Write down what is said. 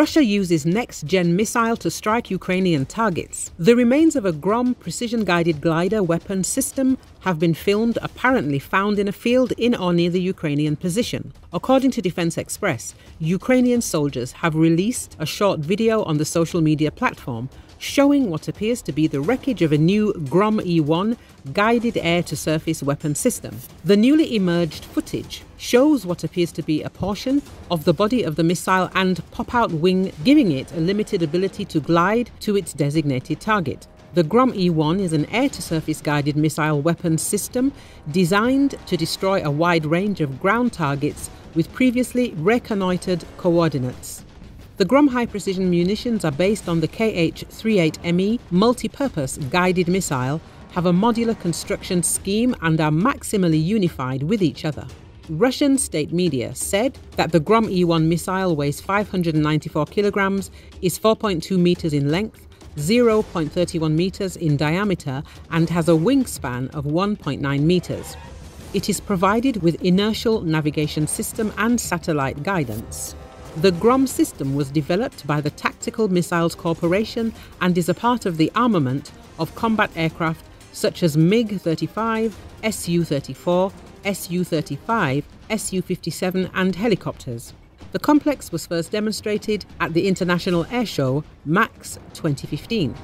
Russia uses next-gen missile to strike Ukrainian targets. The remains of a Grom precision-guided glider weapon system have been filmed, apparently found in a field in or near the Ukrainian position. According to Defense Express, Ukrainian soldiers have released a short video on the social media platform showing what appears to be the wreckage of a new Grom E-1 guided air-to-surface weapon system. The newly emerged footage shows what appears to be a portion of the body of the missile and pop-out wing, giving it a limited ability to glide to its designated target. The Grom E-1 is an air-to-surface guided missile weapon system designed to destroy a wide range of ground targets with previously reconnoitered coordinates. The Grom high-precision munitions are based on the KH-38ME multi-purpose guided missile, have a modular construction scheme and are maximally unified with each other. Russian state media said that the Grom E-1 missile weighs 594 kilograms, is 4.2 meters in length, 0.31 meters in diameter and has a wingspan of 1.9 meters. It is provided with inertial navigation system and satellite guidance. The Grom system was developed by the Tactical Missiles Corporation and is a part of the armament of combat aircraft such as MiG-35, Su-34, Su-35, Su-57 and helicopters. The complex was first demonstrated at the International Air Show MAX 2015.